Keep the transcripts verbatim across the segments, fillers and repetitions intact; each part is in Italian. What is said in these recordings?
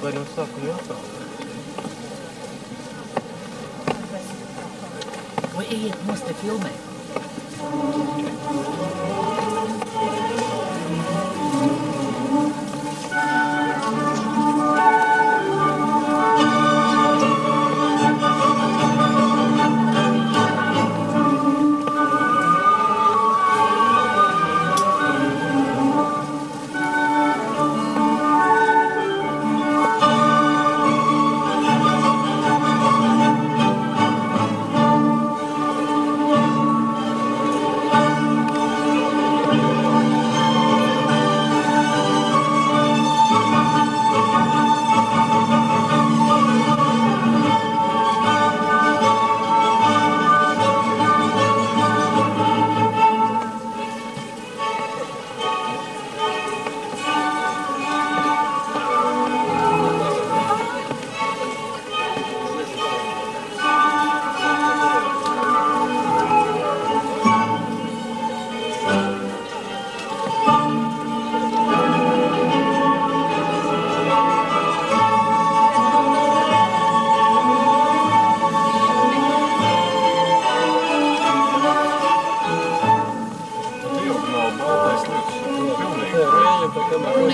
Bueno, está cubierto. Oye, musste filmen.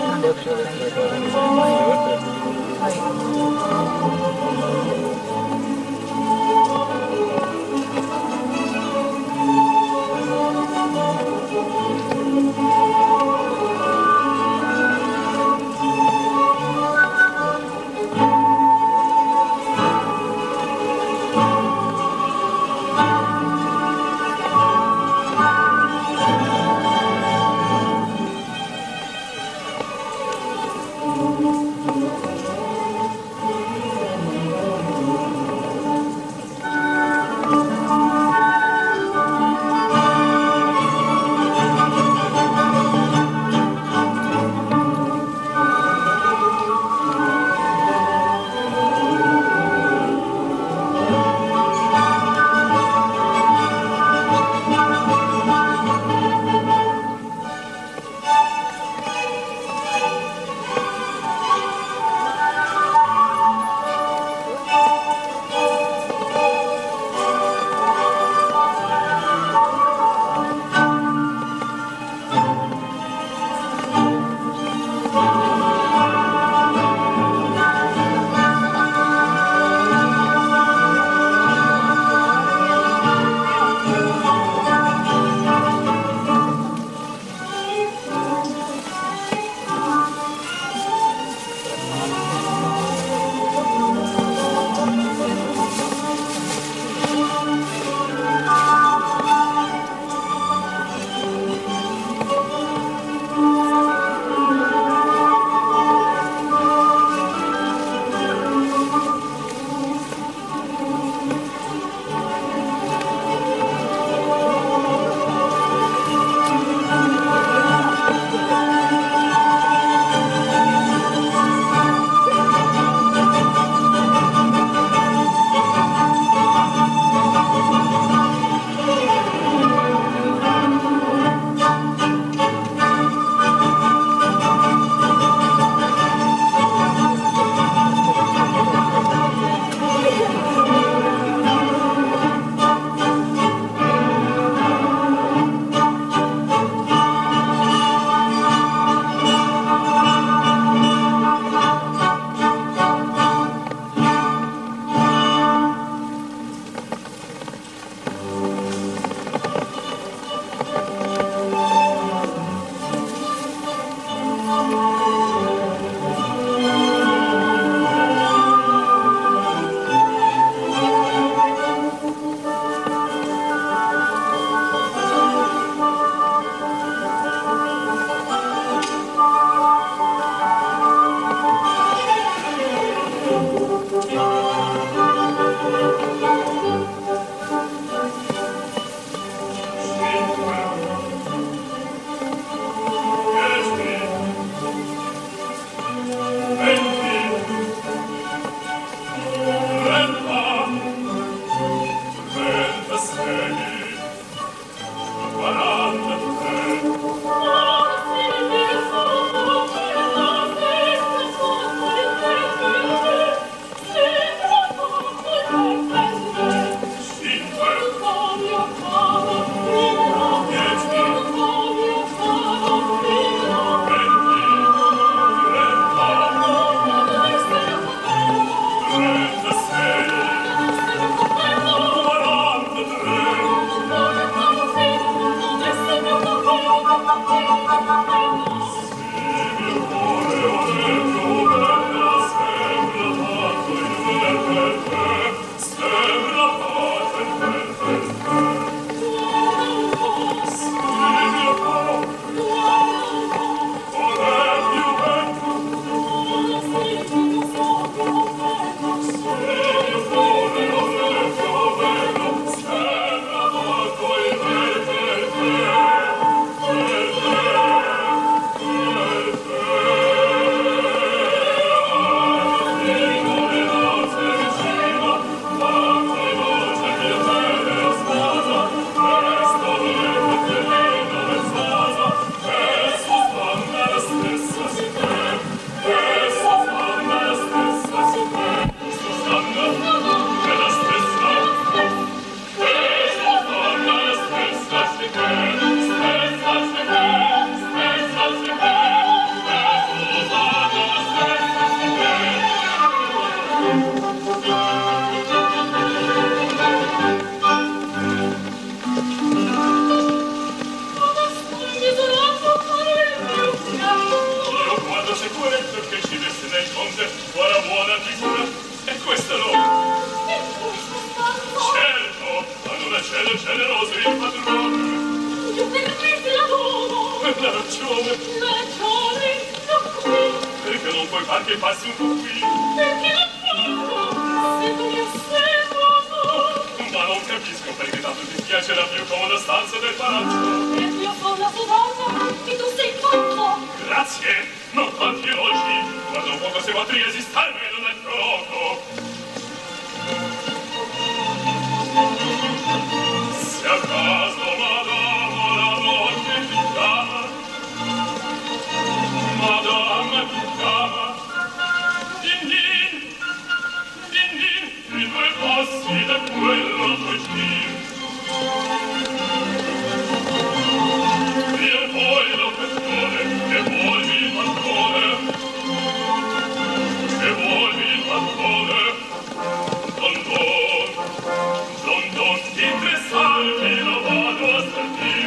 Thank you. puoi far che passi un po' qui? Perché la porta? Se tu mi asseguano. Ma non capisco perché tanto ti piace la più comoda stanza del palazzo. Perché io sono la tua donna e tu sei tutto. Grazie, non quanti oggi. Quando un poco siamo a Triesi, starmelo nel fuoco. Se a caso madama la notte ti chiama, madama ti chiama, din din, din din, i tuoi passi da quello tuoi giri. E poi l'oppressore, e volvi il balcone, e volvi il balcone, don don, don don, di tre salvi lo vado a sentir.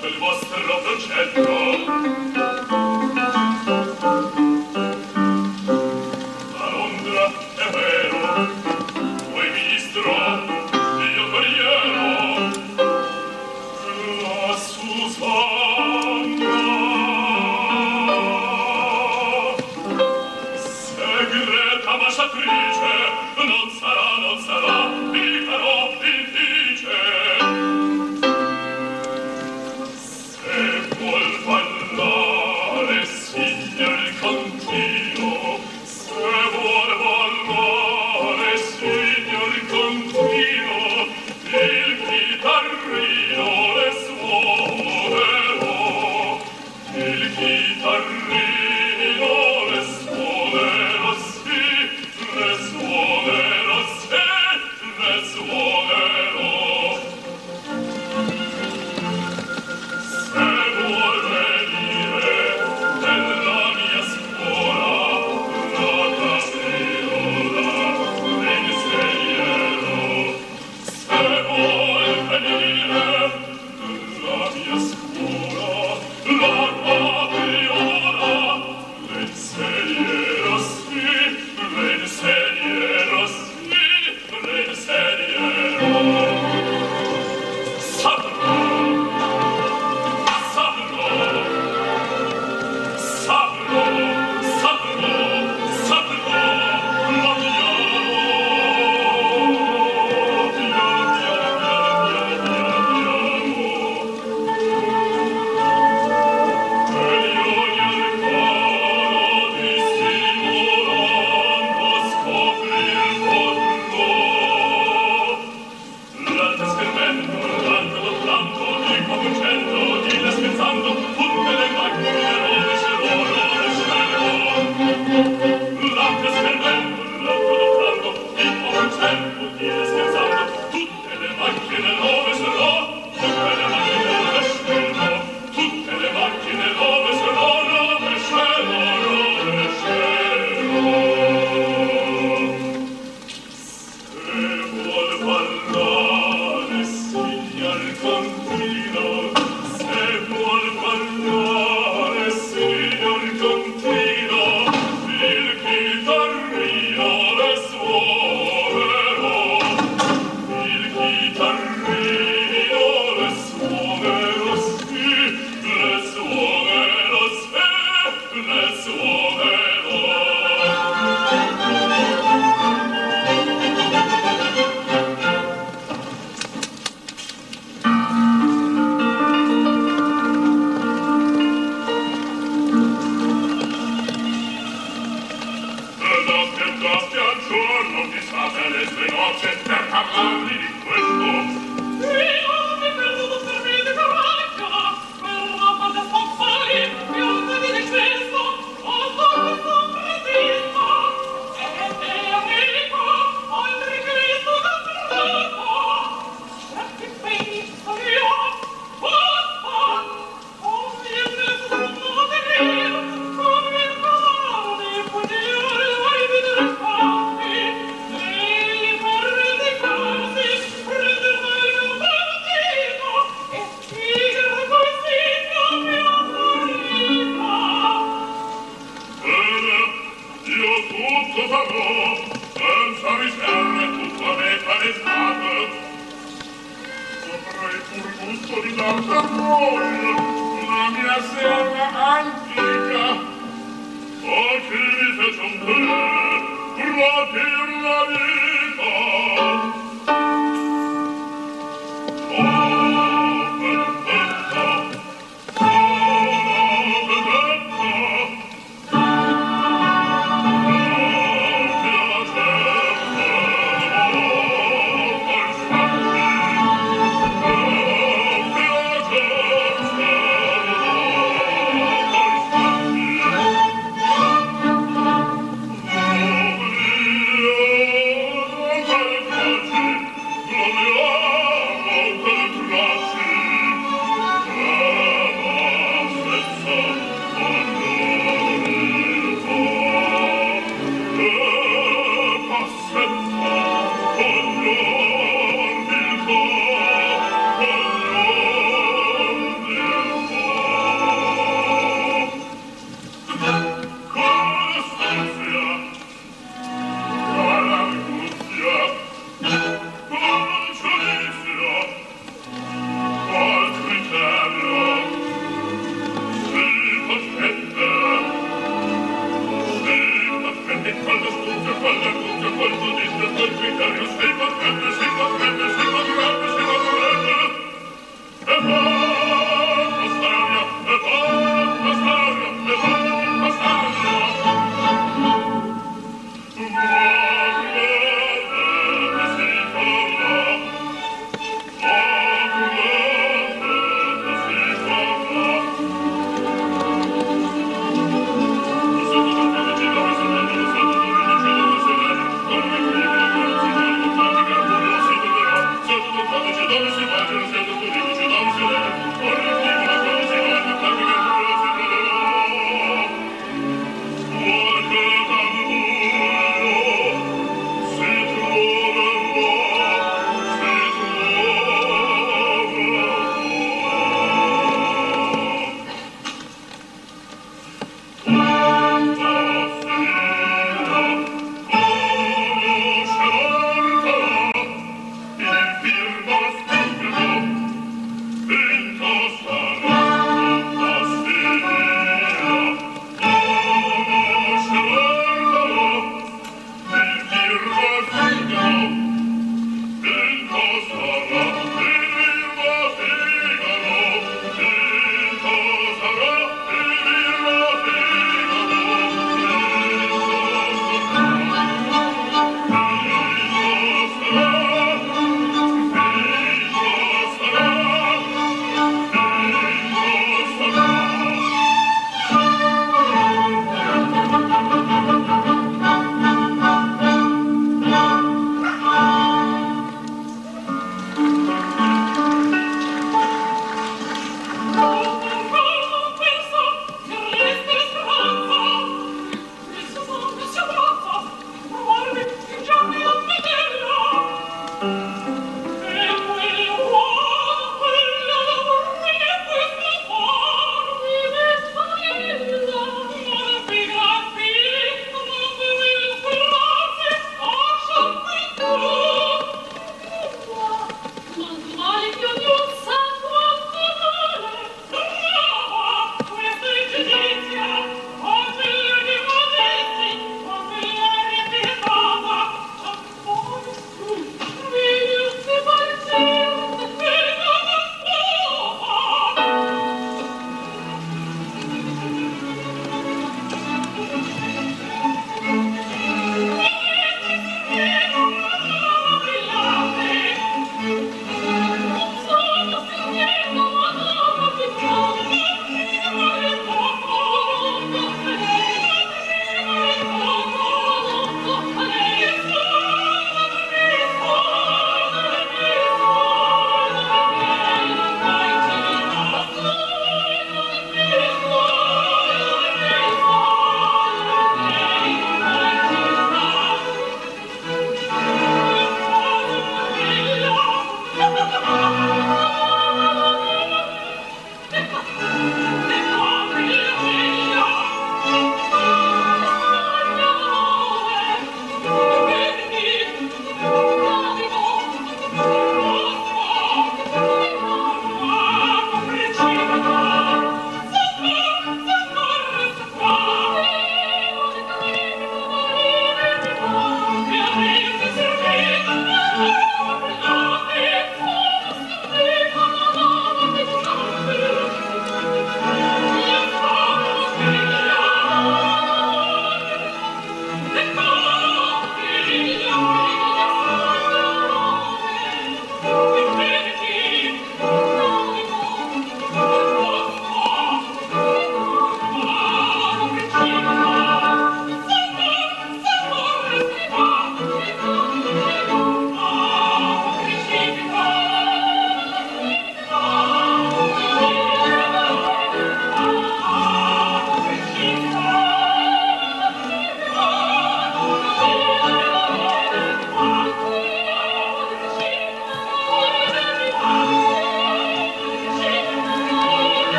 Tutto il vostro progetto.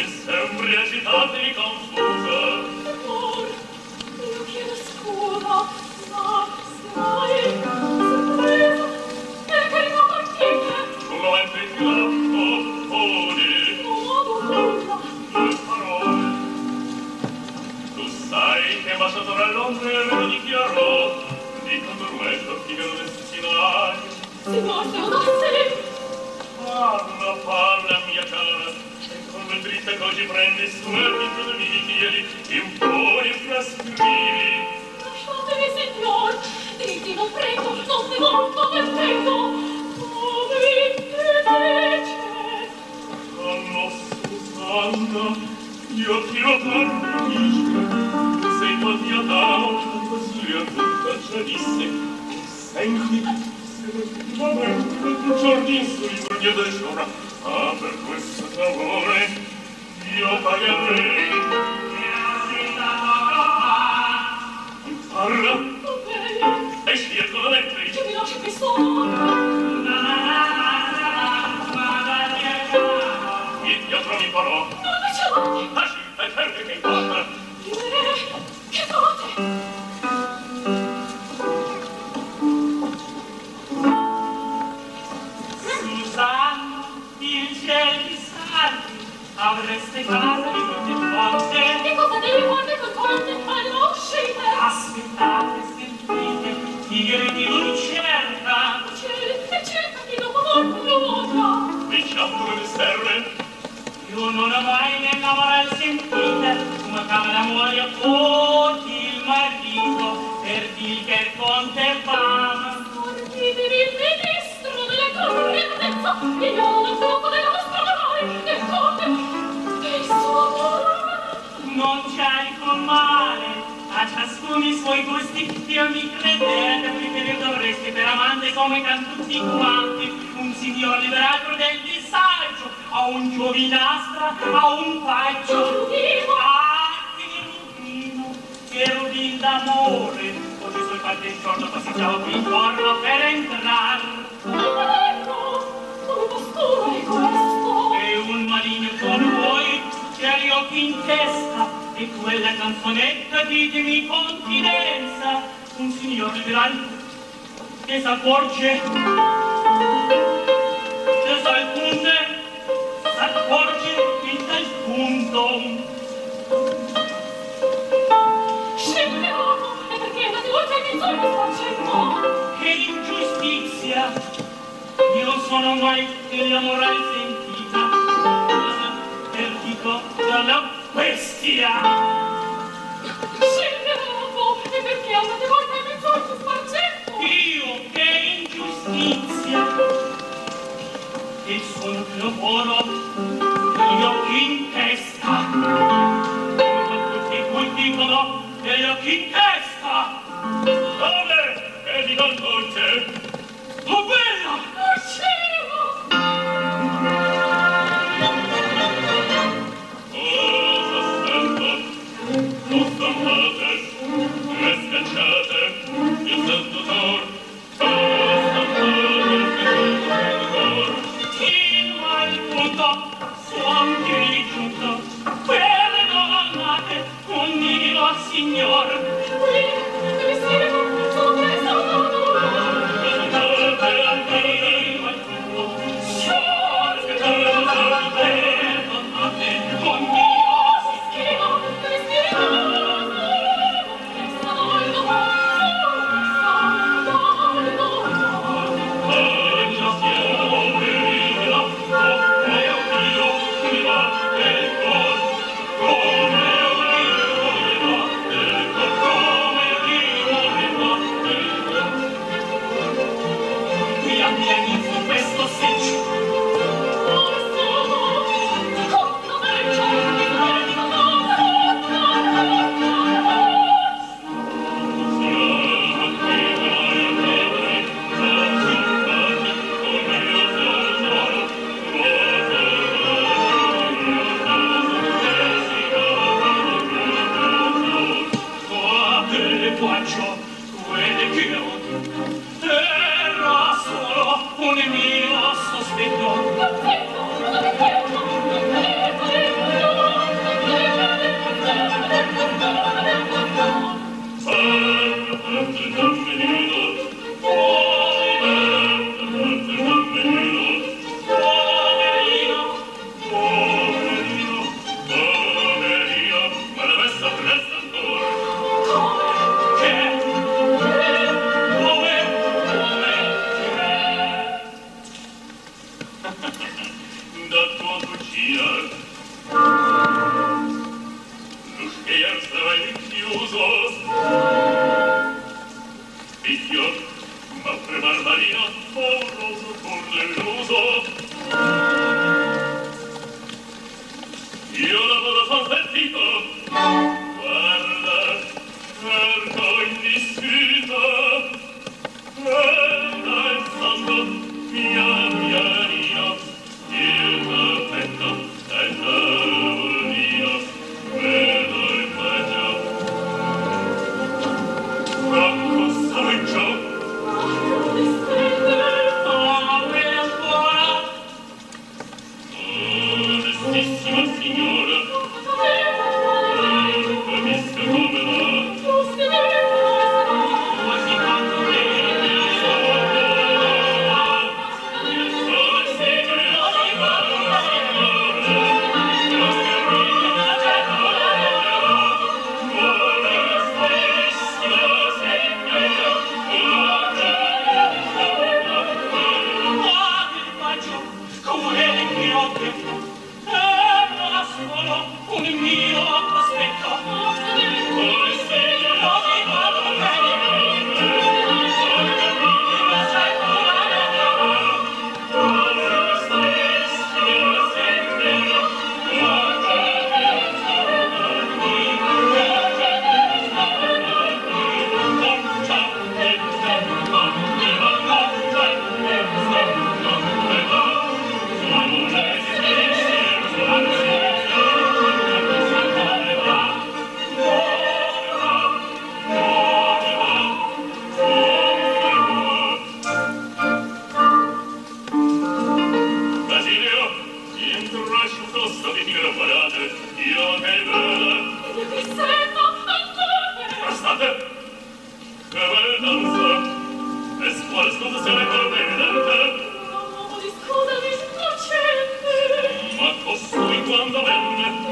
Sospetto, non è vero, non è vero, non è vero. Andate amici,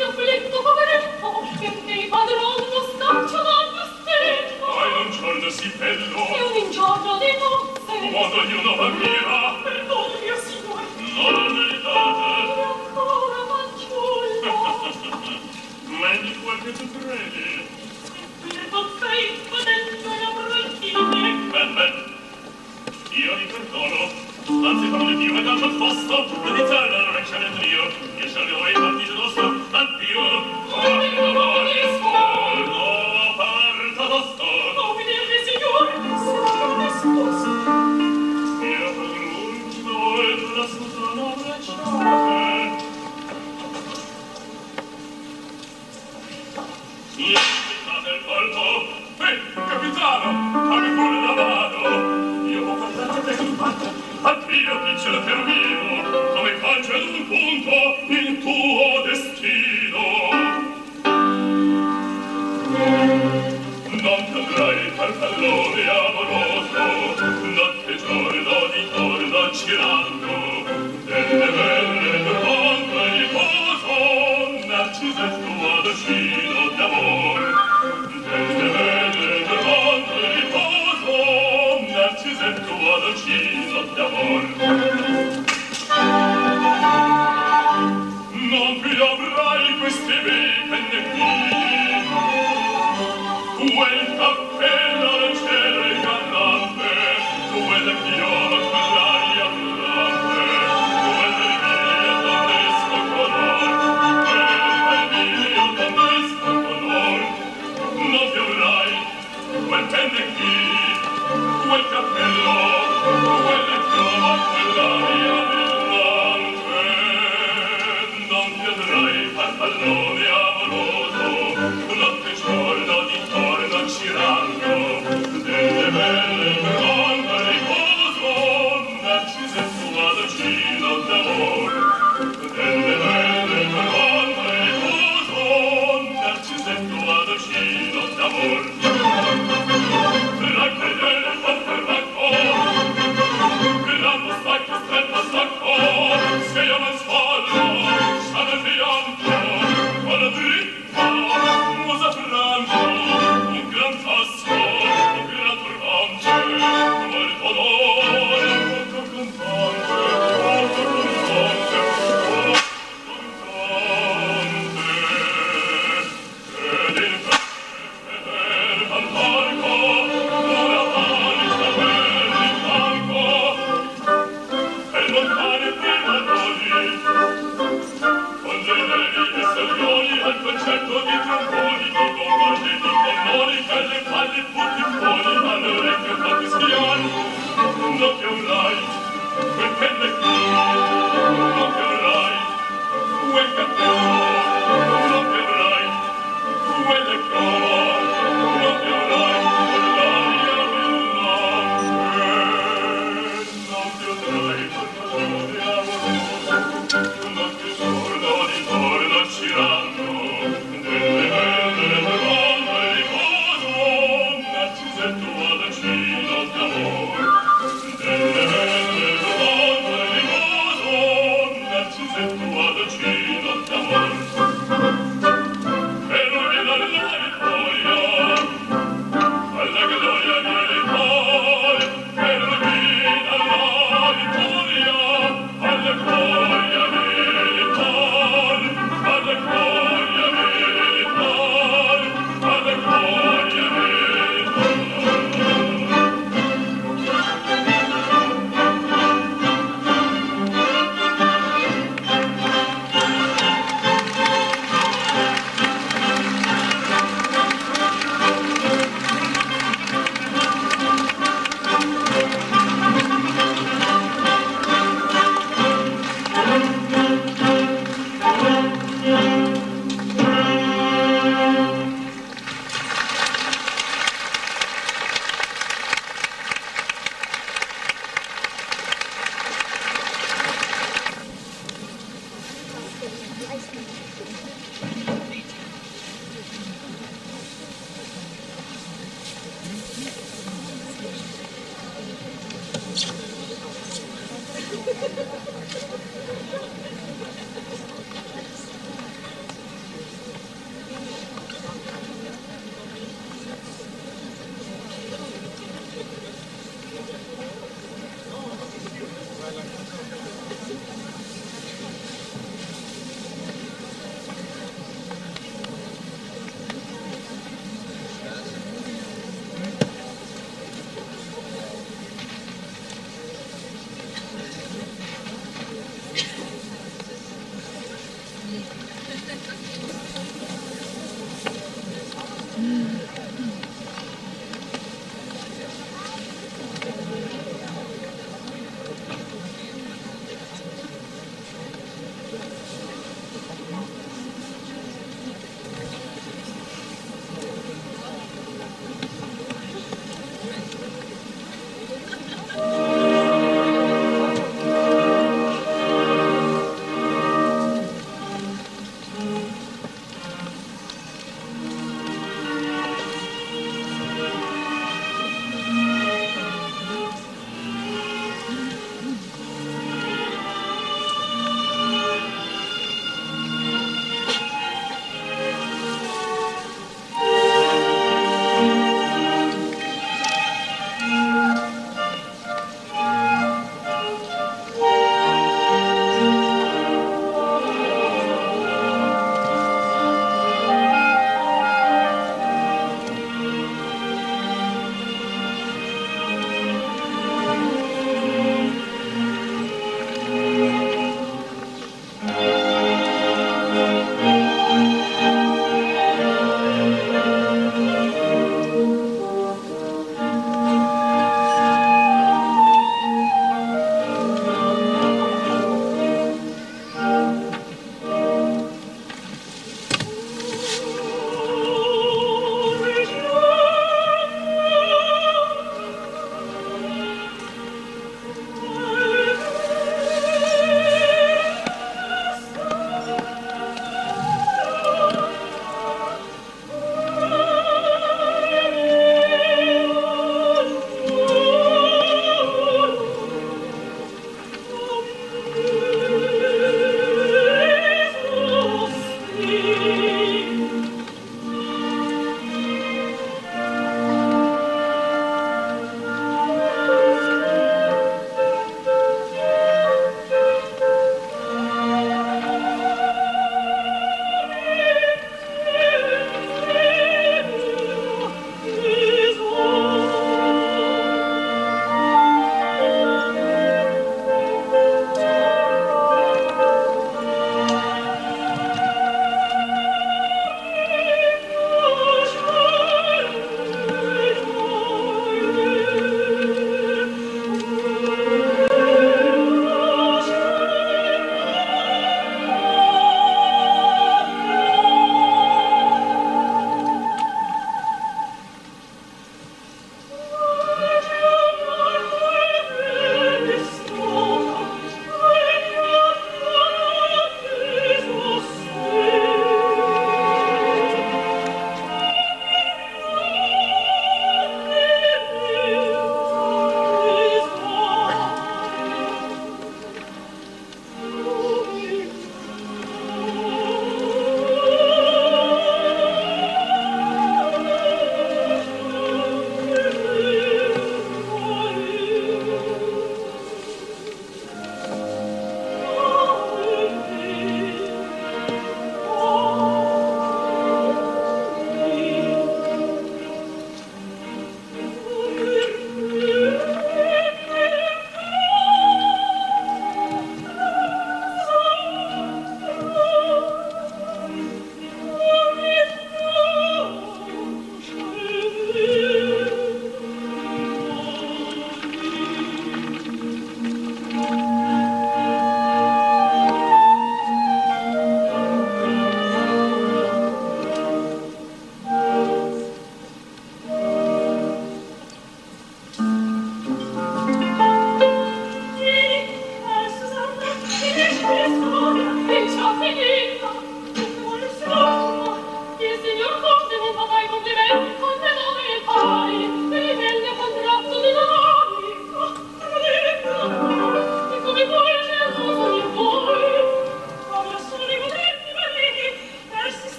Thank you.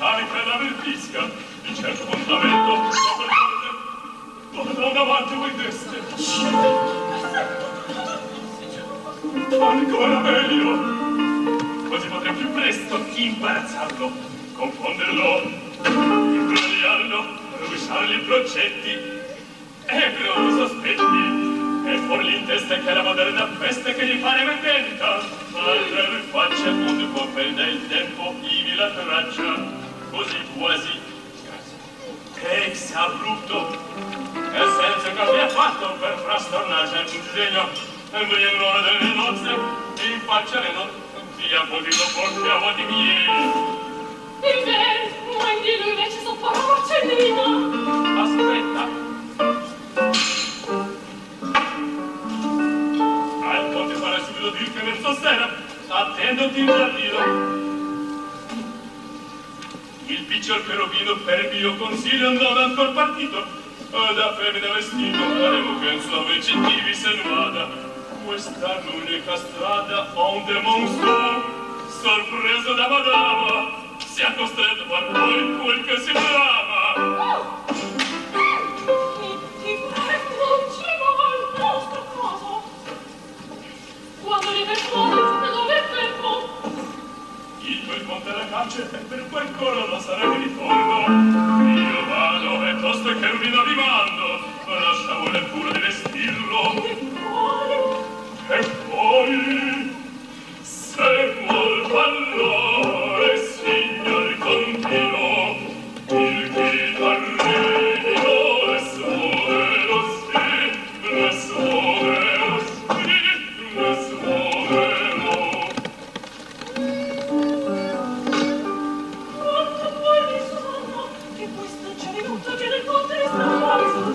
carica la vertisca di certo fondamento dove da davanti voi deste ancora meglio, così potrei più presto imbarazzarlo, confonderlo, imbrogliarlo, rovesciargli i progetti e creare sospetti. E fuori l'intesta che è la moderna peste che gli pare vendetta, altre lui faccia il mondo può perdere il tempo ivi la traccia, così quasi che si è abrupto, e senza che abbia fatto per frastornarsi al disegno, e lui è l'ora delle nozze, e in faccia le nozze, via pochino portiamo di miei. Il vero, ma anche lui invece sopporta porcellino. Aspetta. Lo dir che verso sera, attendoti in giardino. Il picciol cherubino per mio consiglio andò ancor partito, da femmina vestito, faremo che in sua vegettivi se ne vada. Questa l'unica strada onde Monceau, sorpreso da madama, sia costretto a far poi quel che si brama. Il bel conte la caccia e per quel coro sarà di fondo. Io vado e tosto che rovina vi mando, lasciamo le cure di vestirlo. E poi, se vuol valore, signor continuo, il chitarrino le suonerò sì, le suonerò sì, le suonerò. Thank you.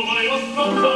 Che impotenza!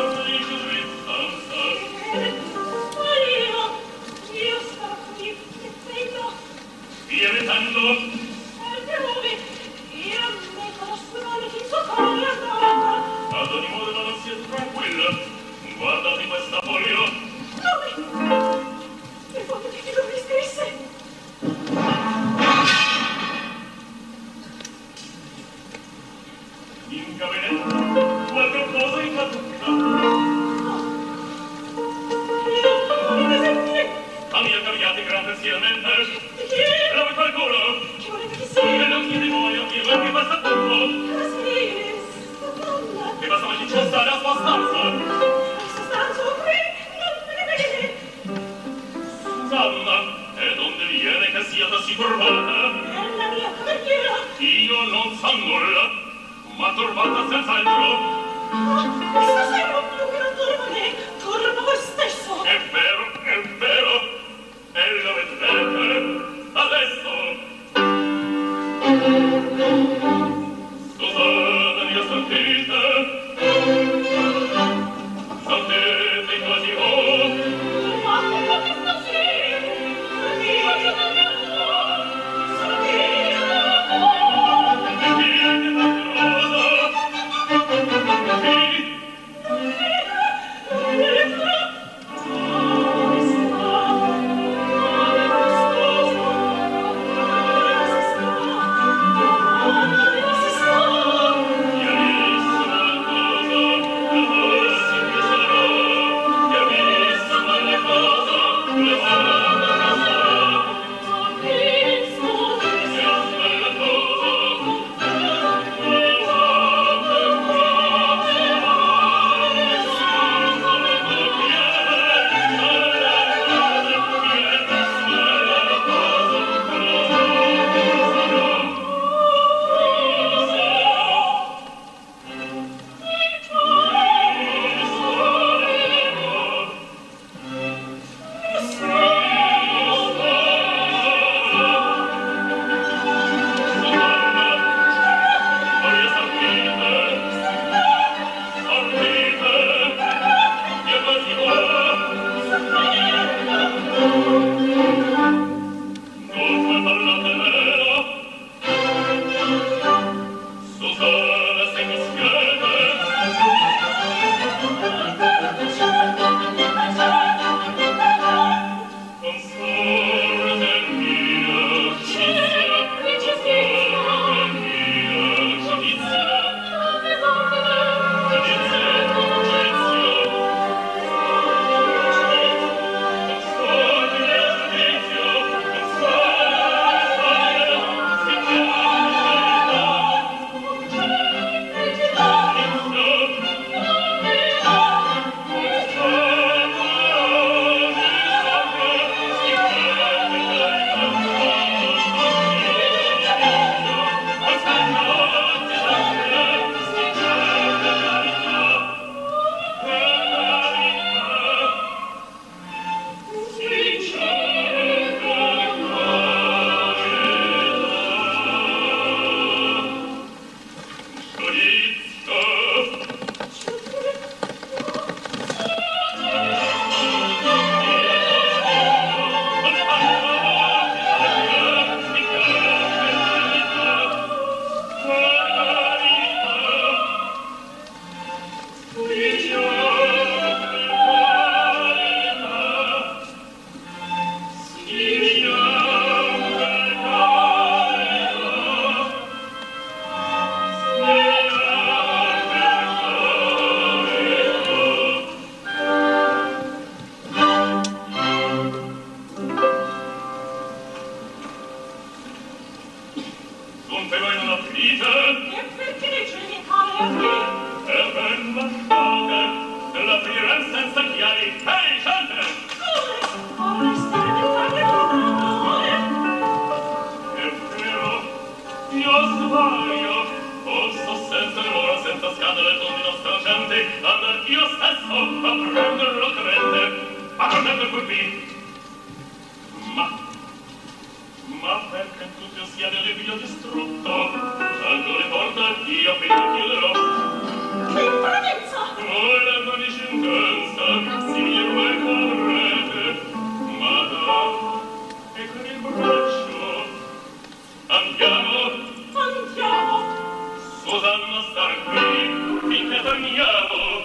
dobbiamo star qui finché torniamo.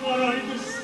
Why this?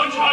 Let's go.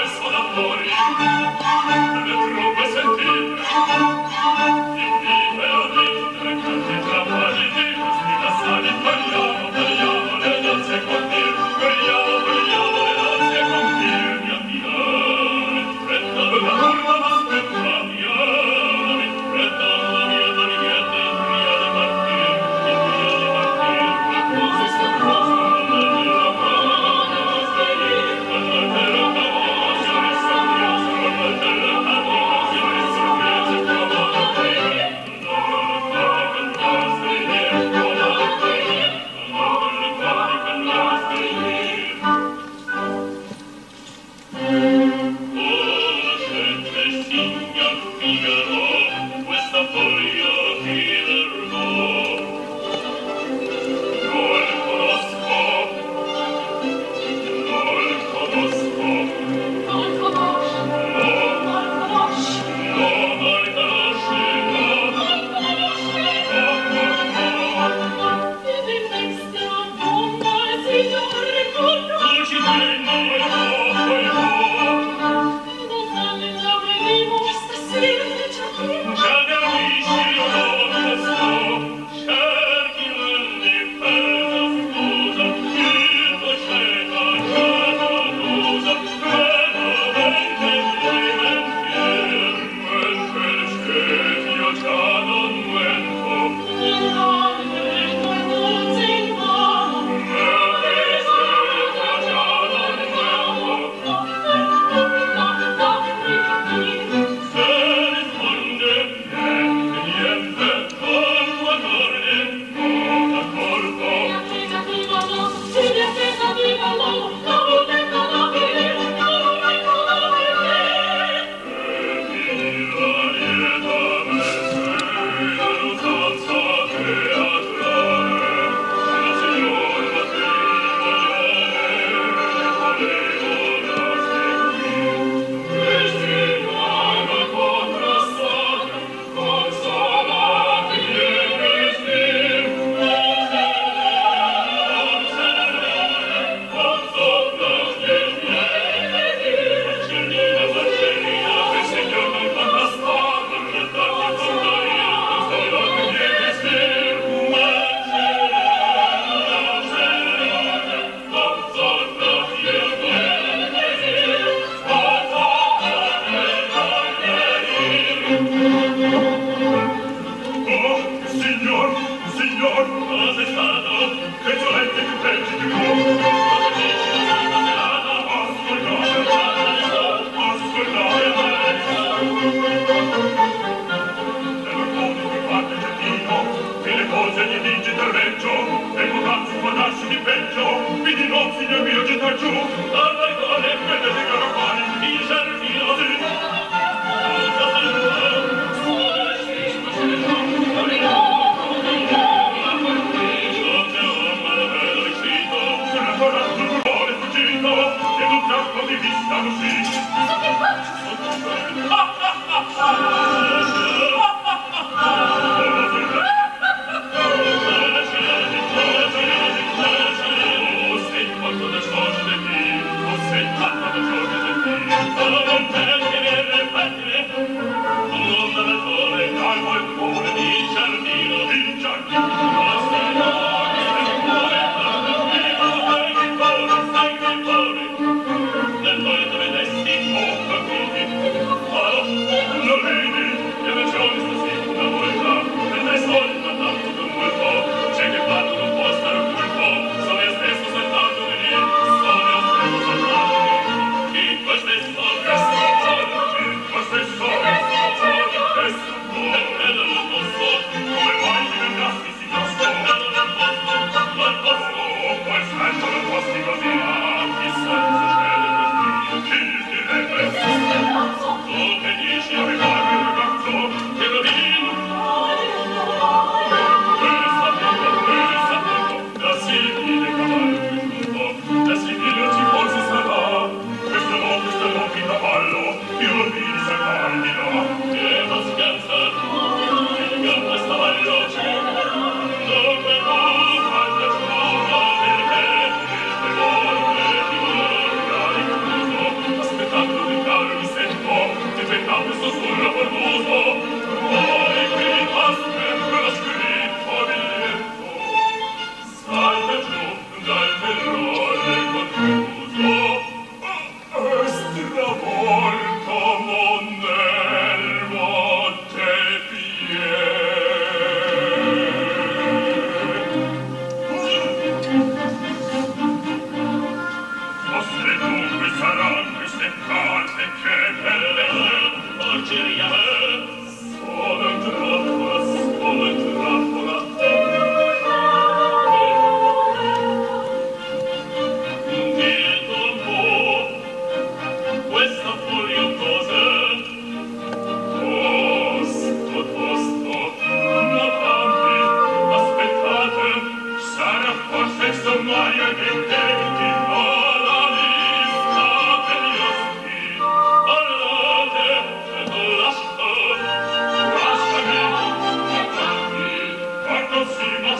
Silva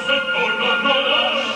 se torna roja.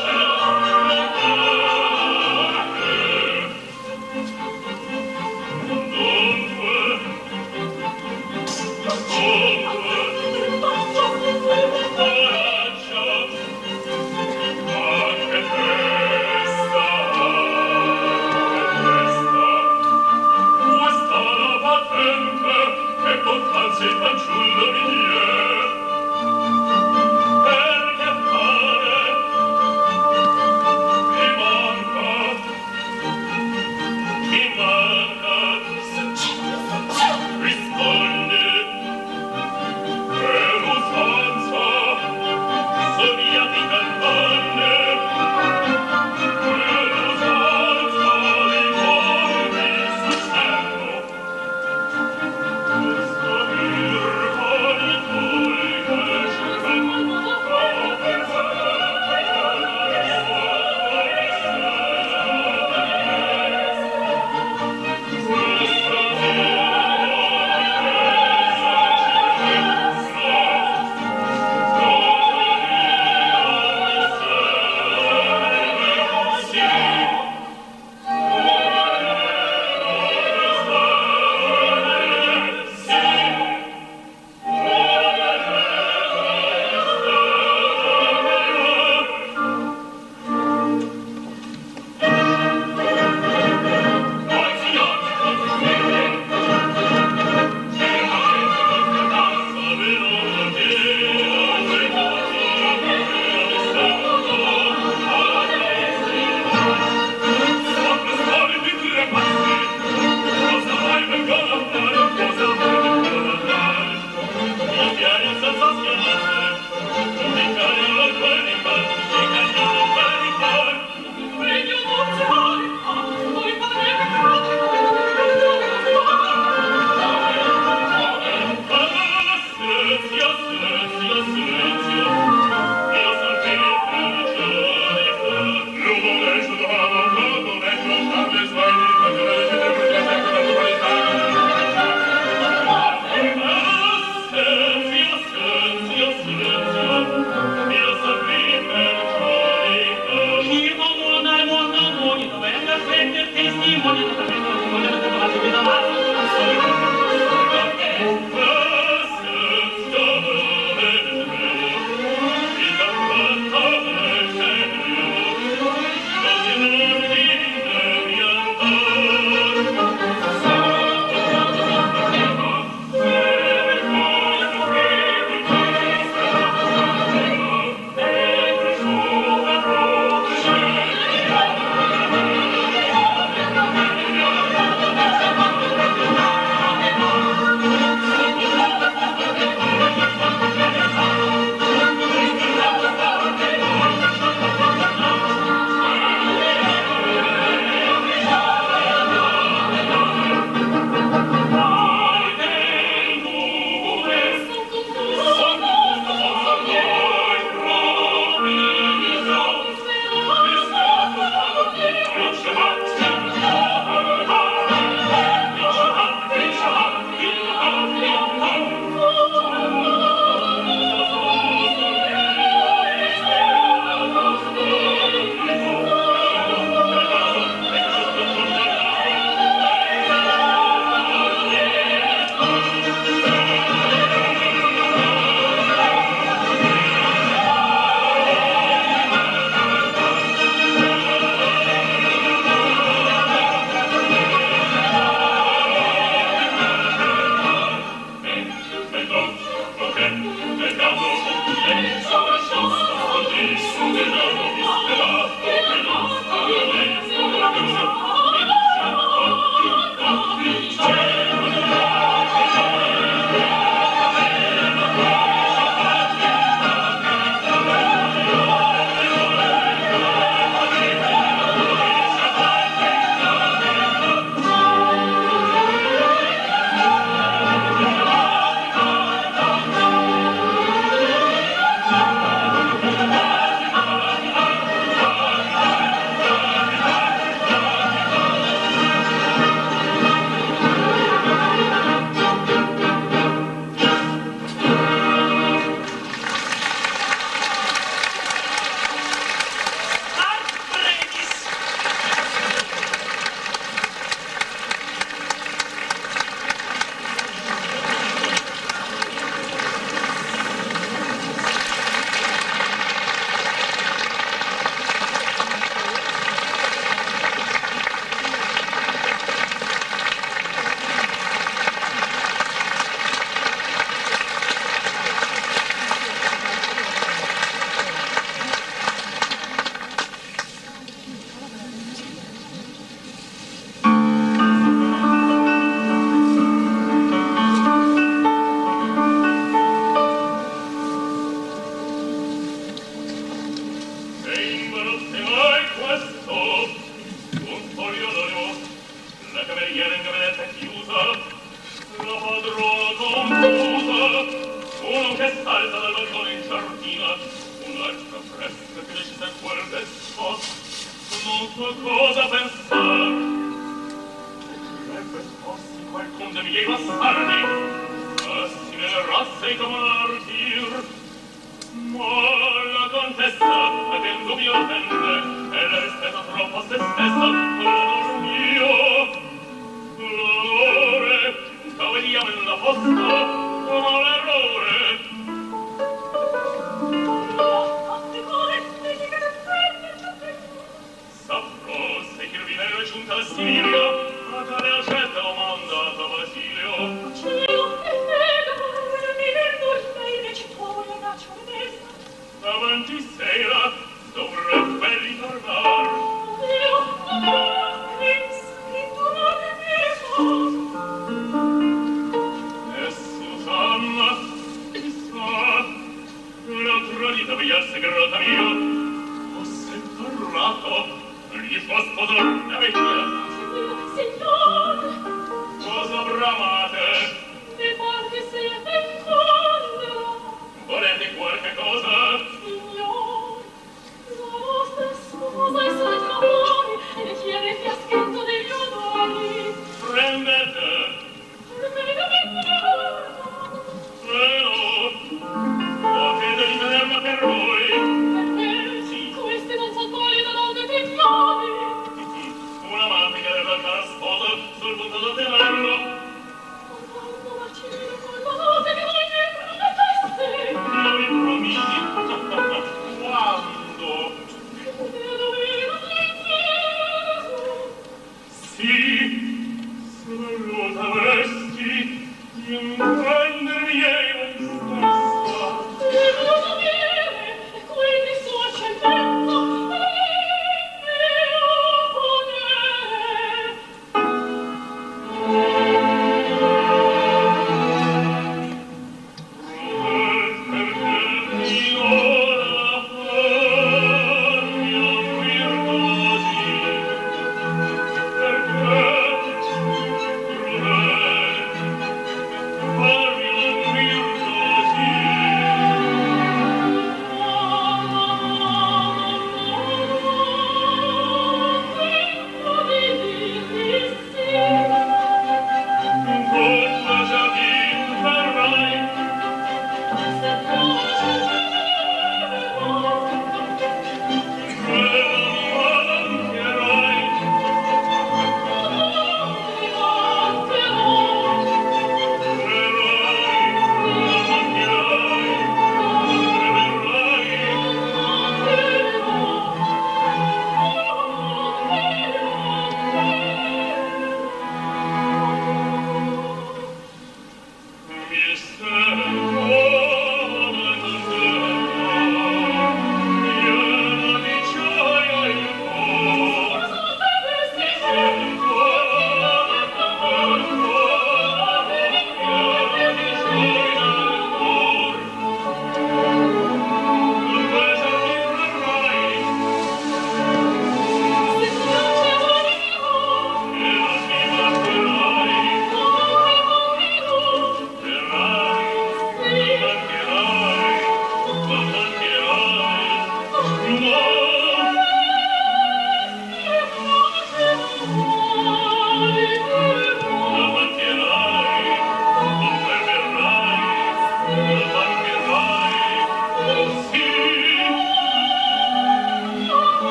Riesco a sposare la vecchia.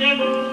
Thank you.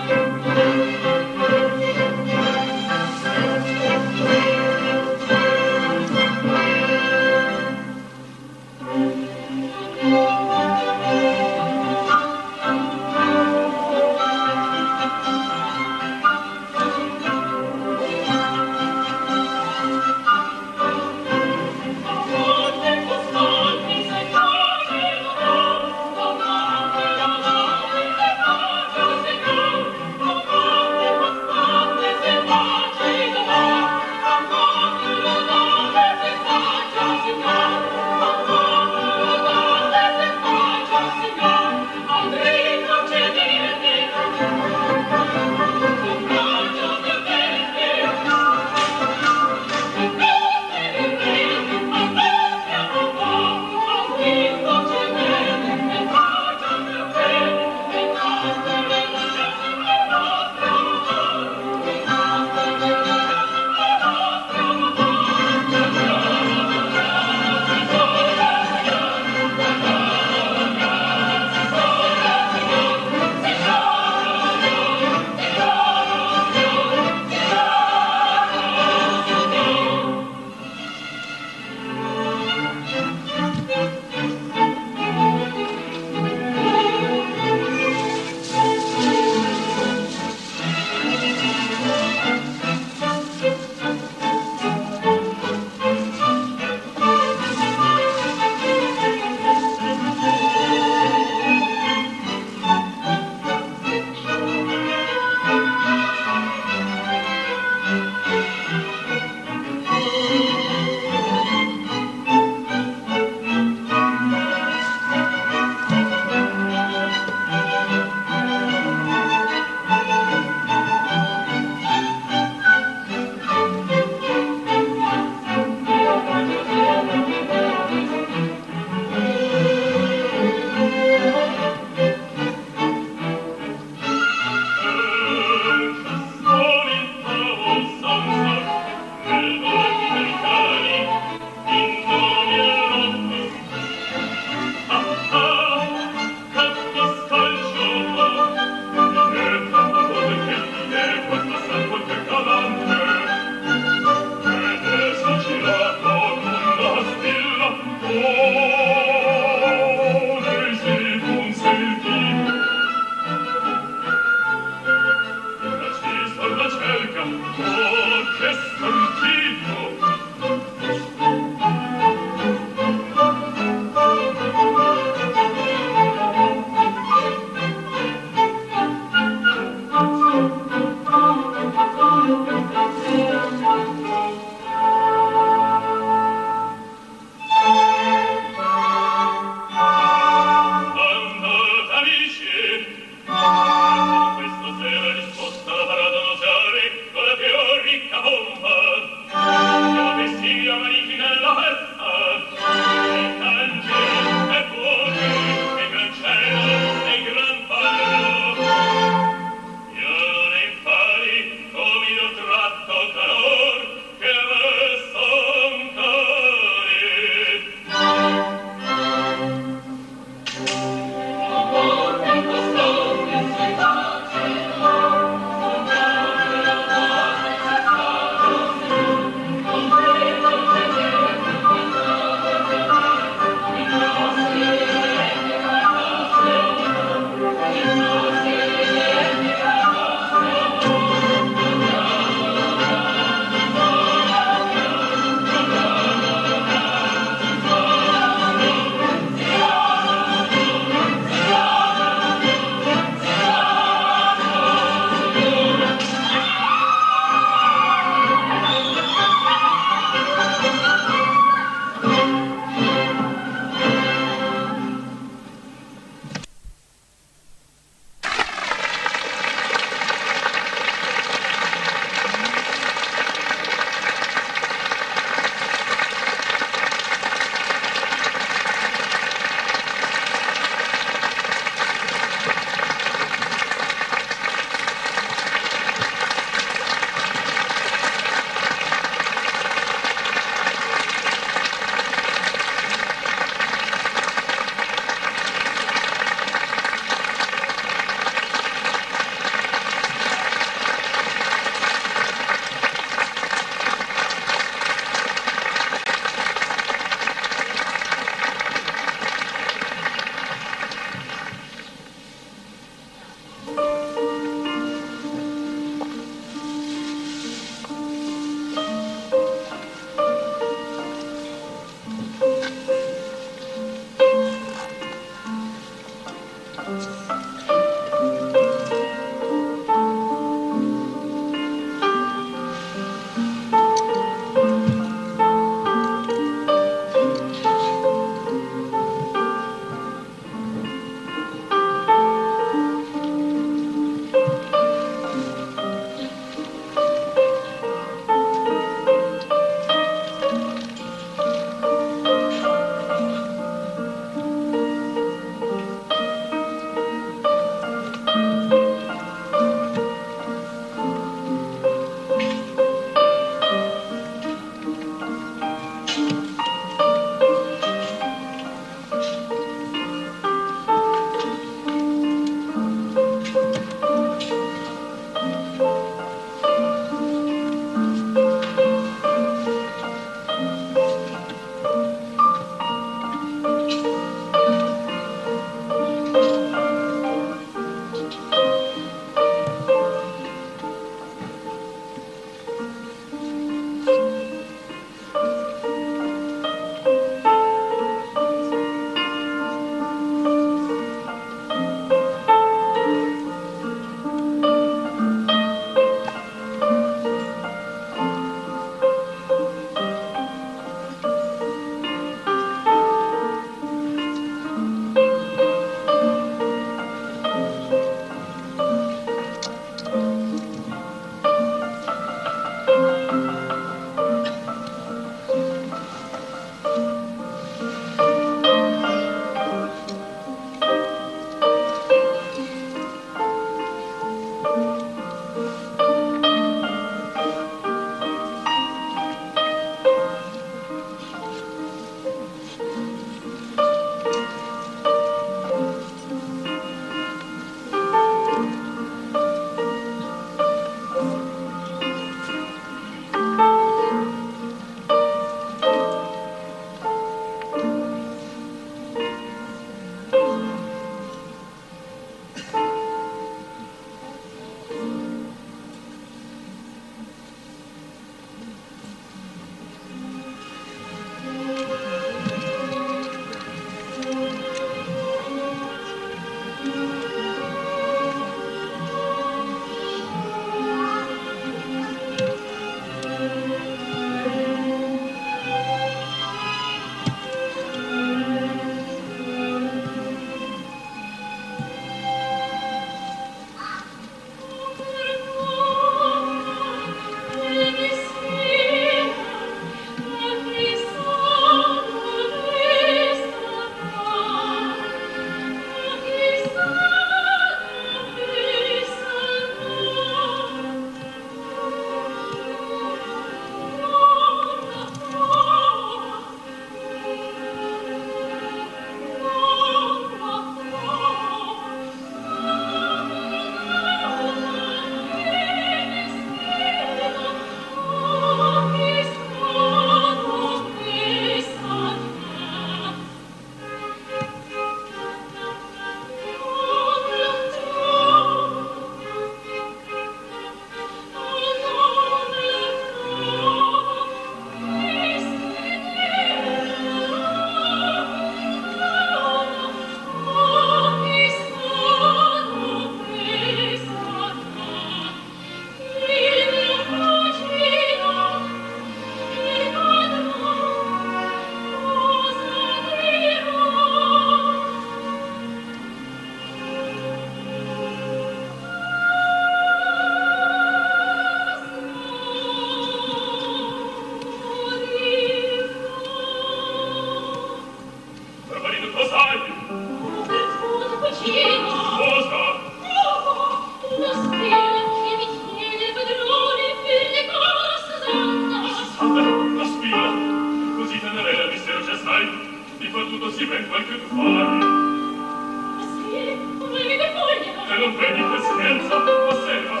non vedi che scherzo osserva.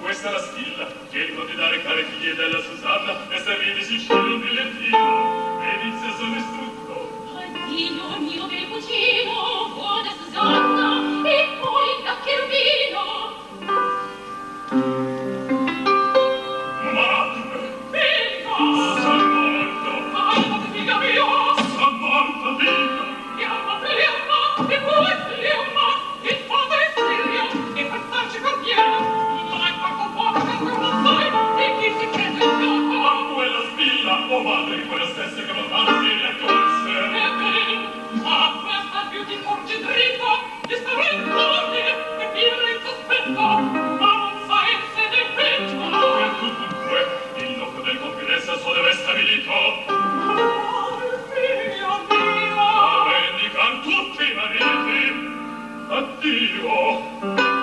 Questa è la stilla che non di dare care figlie della Susanna e se vedi si sceglie un brillantino e inizia a sono istrutto. Oddio mio bel cugino, buona Susanna e poi da Cherubino. Oh madre, quella stessa che la madre mi raccolse. Ebbene, ma questa più ti porge dritto, ti starò in ordine e dirla in sospetto, ma non sai se ne peggio. E tu dunque, il loco del confidessa so deve stabilito. Oh, figlio mio! Ma vendican tutti i mariti. Addio!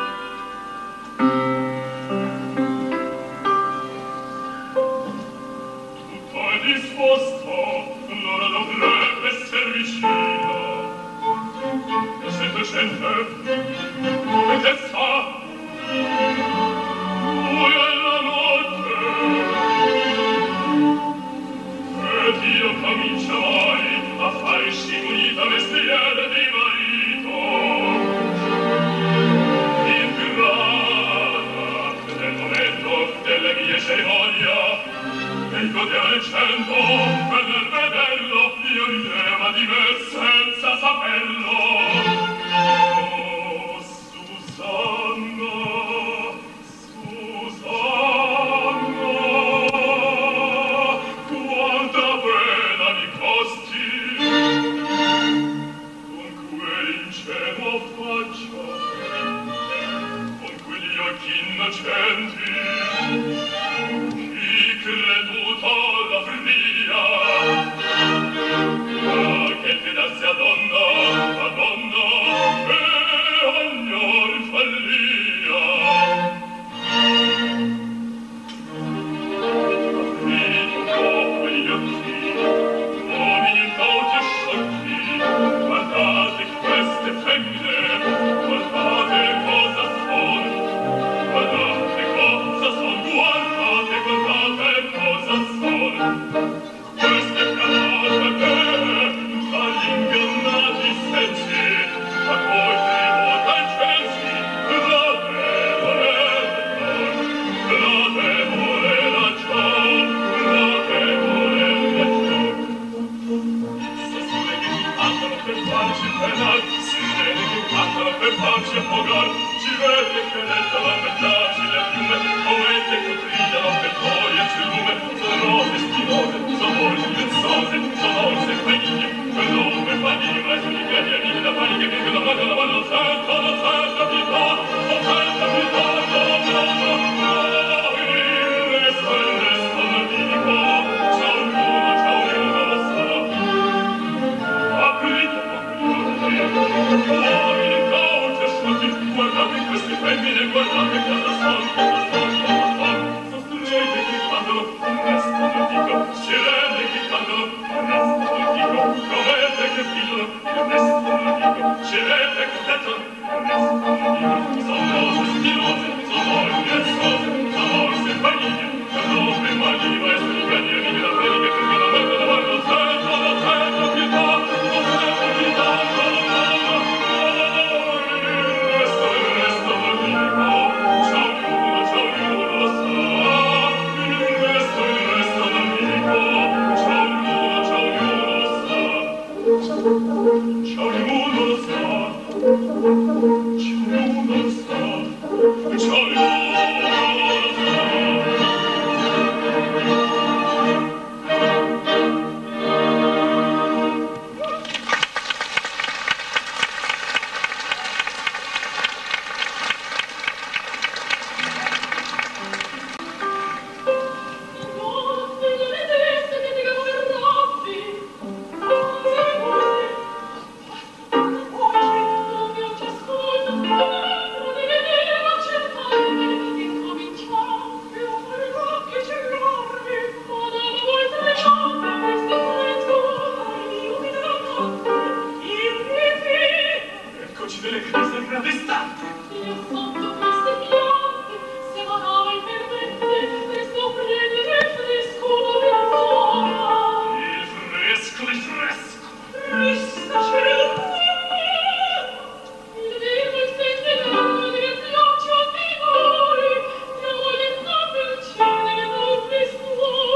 sempre resta. Io sotto queste piante, se vorrai veramente, resto prendere il fresco dell'aurora. Il fresco, il fresco. Resta certo in me. Il vero e sentito delle piogge minori, che voglio far del cielo le nostre suoli.